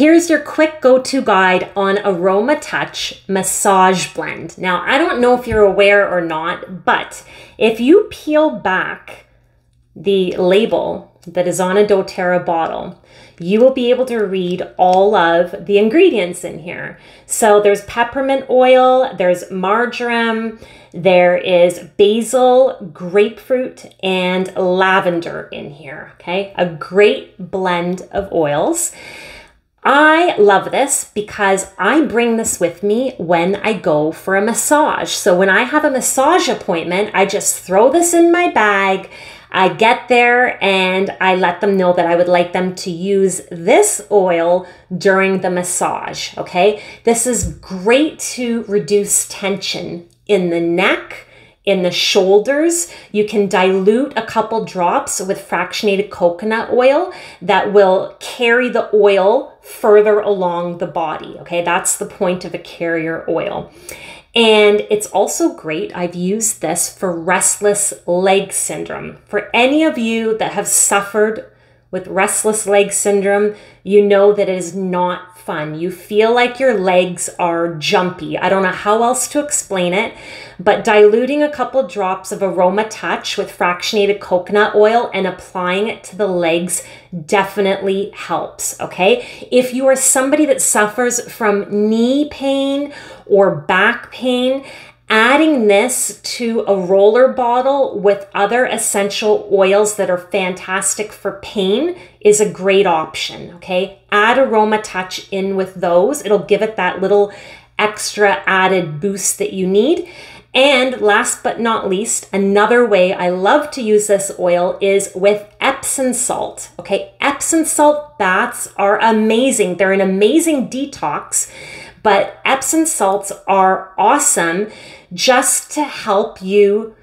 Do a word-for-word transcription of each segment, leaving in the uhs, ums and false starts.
Here's your quick go-to guide on AromaTouch Massage Blend. Now, I don't know if you're aware or not, but if you peel back the label that is on a doTERRA bottle, you will be able to read all of the ingredients in here. So there's peppermint oil, there's marjoram, there is basil, grapefruit, and lavender in here, okay? A great blend of oils. I love this because I bring this with me when I go for a massage. So when I have a massage appointment, I just throw this in my bag. I get there and I let them know that I would like them to use this oil during the massage, okay? This is great to reduce tension in the neck, in the shoulders. You can dilute a couple drops with fractionated coconut oil that will carry the oil further along the body, okay? That's the point of a carrier oil. And it's also great, I've used this for restless leg syndrome. For any of you that have suffered with restless leg syndrome, you know that it is not fun. You feel like your legs are jumpy. I don't know how else to explain it, but diluting a couple drops of AromaTouch with fractionated coconut oil and applying it to the legs definitely helps, okay? If you are somebody that suffers from knee pain or back pain, adding this to a roller bottle with other essential oils that are fantastic for pain is a great option, okay? Add AromaTouch in with those. It'll give it that little extra added boost that you need. And last but not least, another way I love to use this oil is with Epsom salt, okay? Epsom salt baths are amazing. They're an amazing detox, but Epsom salts are awesome just to help you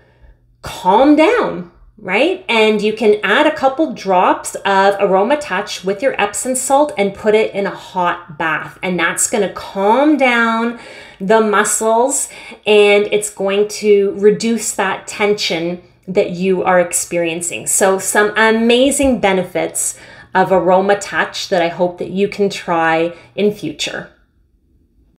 calm down, right? And you can add a couple drops of AromaTouch with your Epsom salt and put it in a hot bath. And that's gonna calm down the muscles and it's going to reduce that tension that you are experiencing. So some amazing benefits of AromaTouch that I hope that you can try in future.